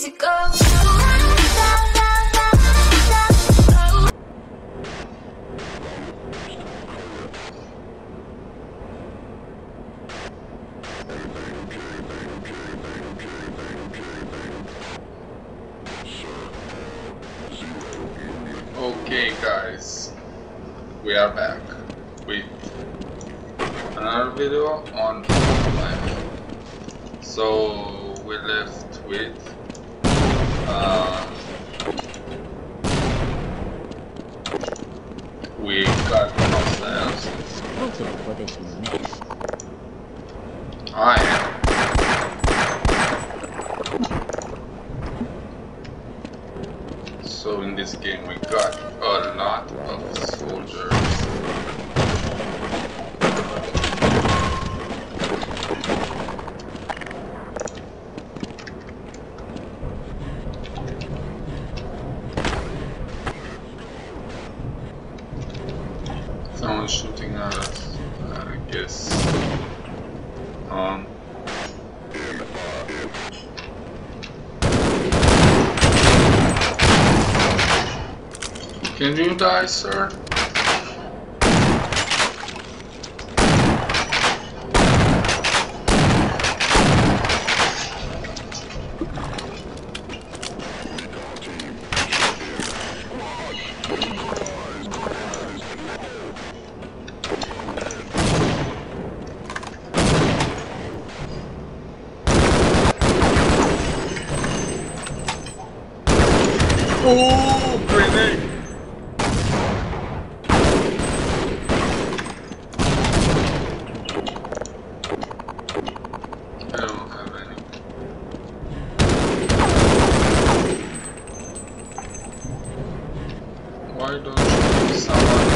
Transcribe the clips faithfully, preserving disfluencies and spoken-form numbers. days ago. Okay guys, we are back with another video on Half-Life. So we left with uh, we got upstairs. I am So in this game we got a lot of soldiers. Someone's shooting at us, I guess. Um. Can you die, sir? Oh, grenade! Why don't you do something?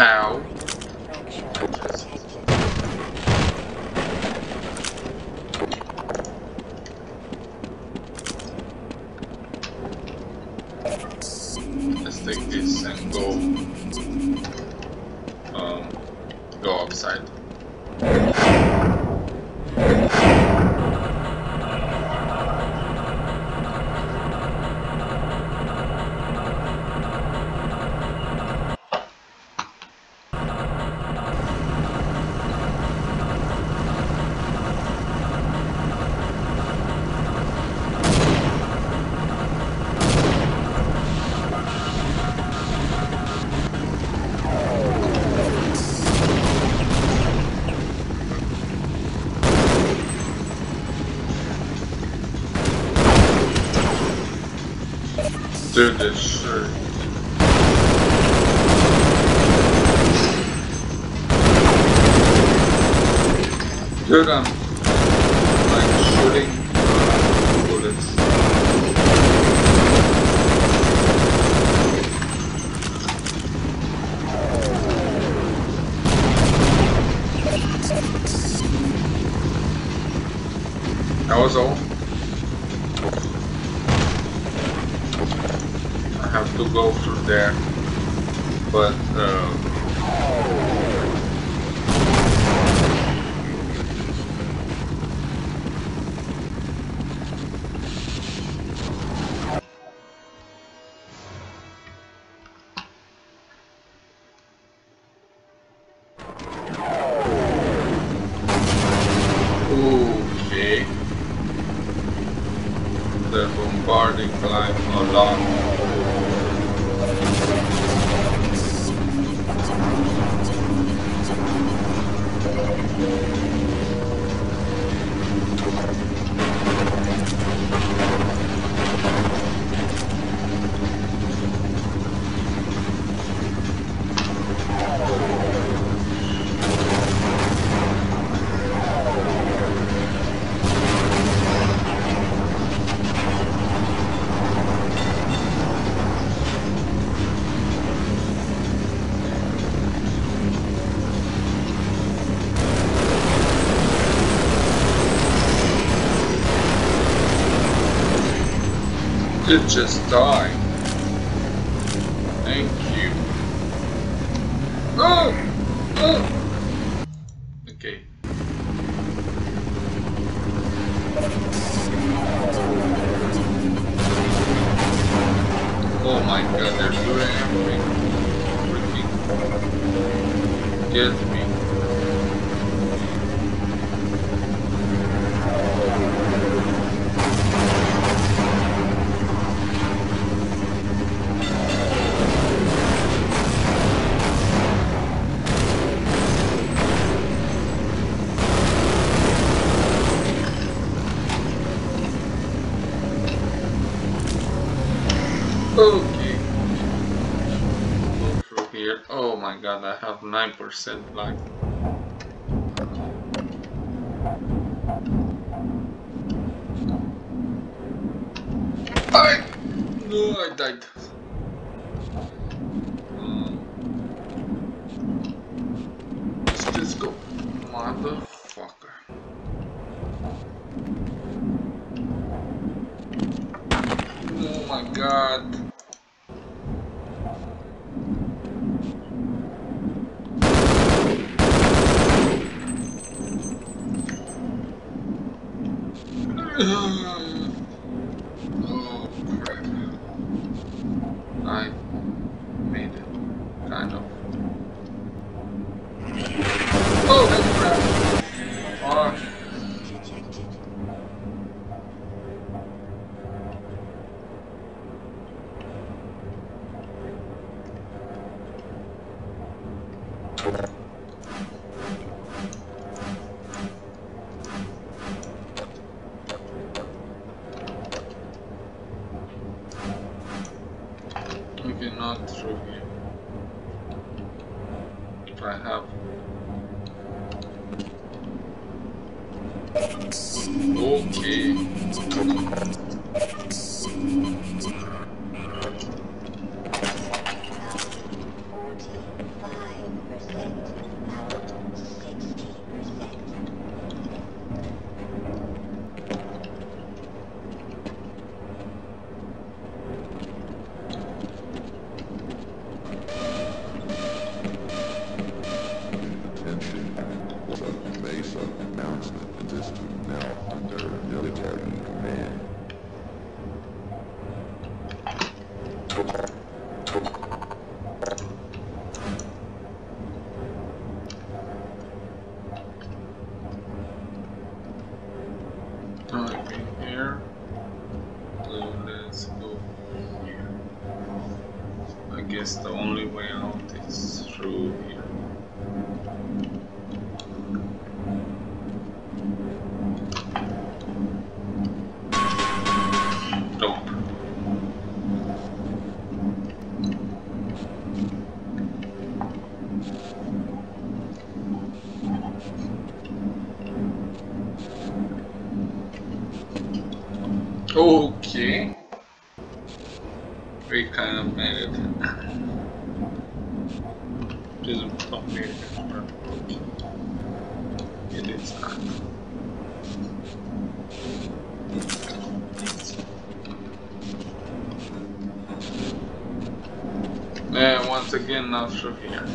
Ow. Take this and go um, go outside. Do this shirt. Dude, I'm like shooting bullets. That was all. Have to go through there, but uh, okay, they're bombarding life a lot. did just die. Thank you. Oh! Oh! Okay. Oh my god, they're doing everything. Freaking get me. Okay, go through here. Oh my god, I have nine percent black. I... No, I died. Hmm. Let's just go. Motherfucker. Oh my god. Oh crap. I made it. Kind of. Oh, that's crap. Oh. Not through here. If I have. Okay. The only way out is through here. Nope. Okay. We kind of made it. It isn't complicated, it is not. And once again, not through here.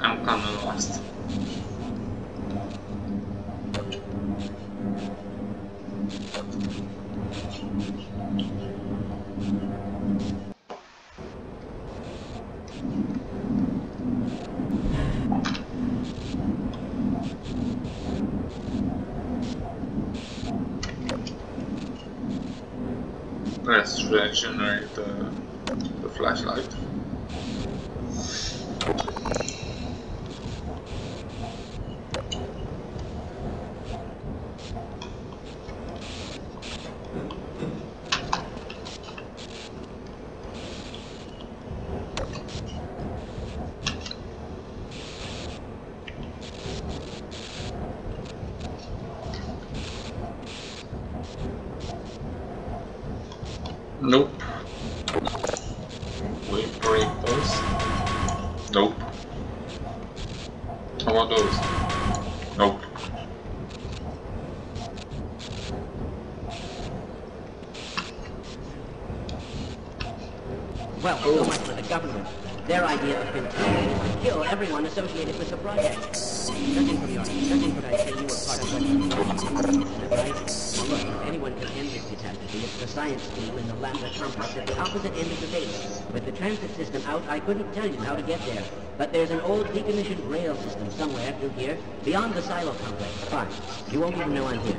I'm kinda lost. Let's regenerate the, the flashlight. Nope. Wait for a pulse. Nope. How about those? Nope. well, so much for the government. Their idea of control is to kill everyone associated with the project. Judging from your, judging from what I say, you were part of what you were right? Look, if anyone could end this catastrophe, it's the science team in the Lambda complex at the opposite end of the base. With the transit system out, I couldn't tell you how to get there. But there's an old decommissioned rail system somewhere through here, beyond the silo complex. Fine. You won't even know I'm here.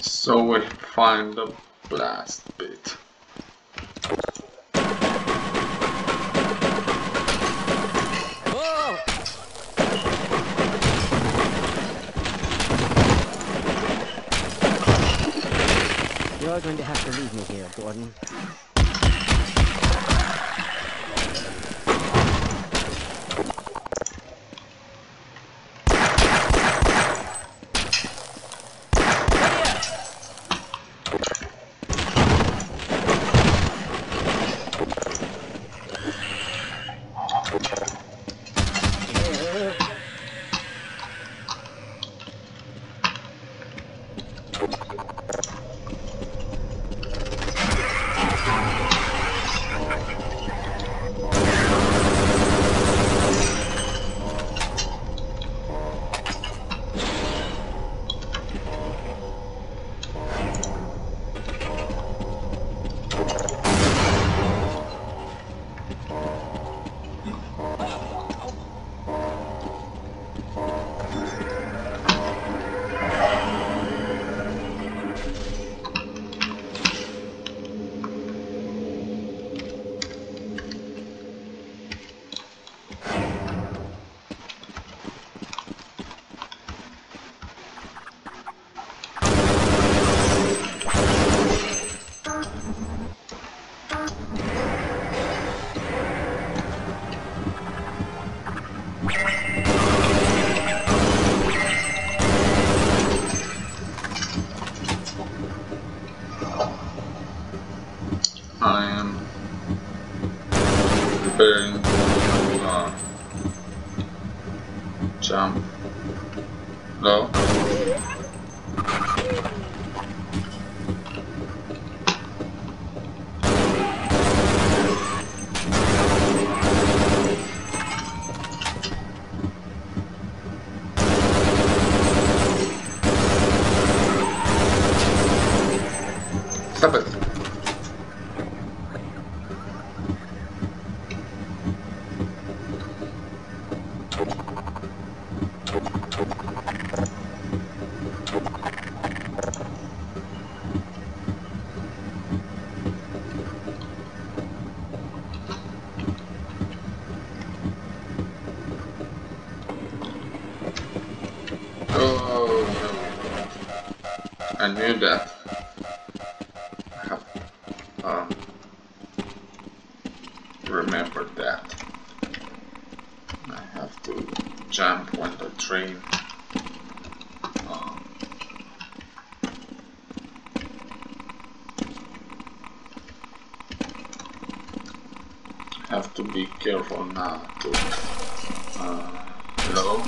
So we find the blast bit. You're going to have to leave me here, Gordon. I knew that. I have um, remembered that. I have to jump when the train um, have to be careful now to uh, low.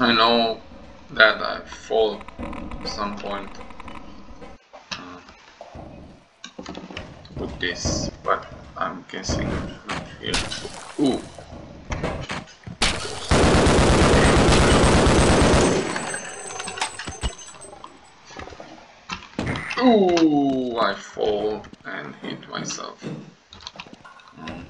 I know that I fall at some point uh, with this, but I'm guessing not here. Ooh! into myself. Mm.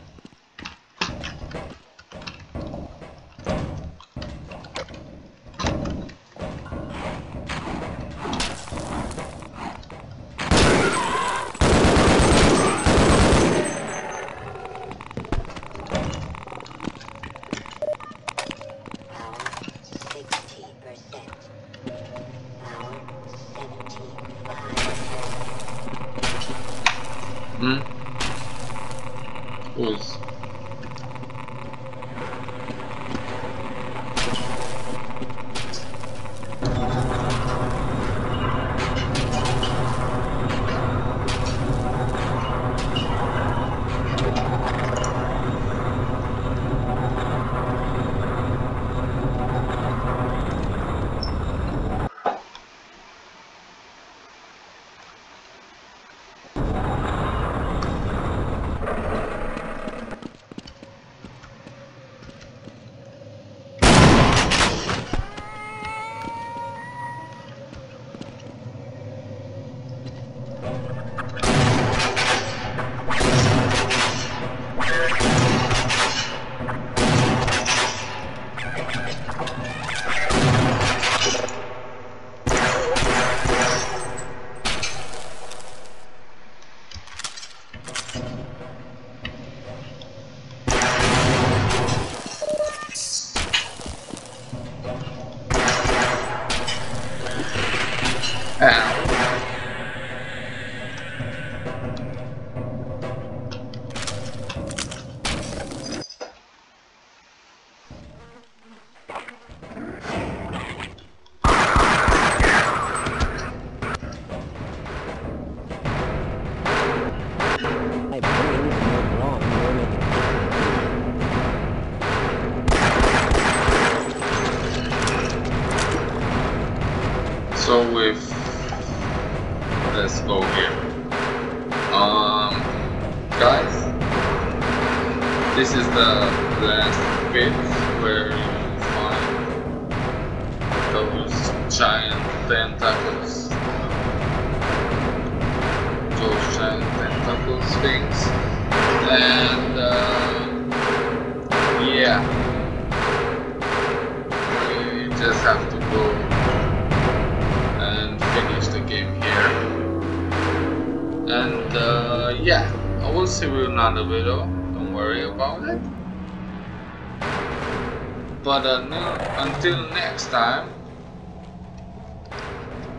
But uh, no, until next time,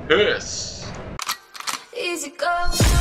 peace. Easy go.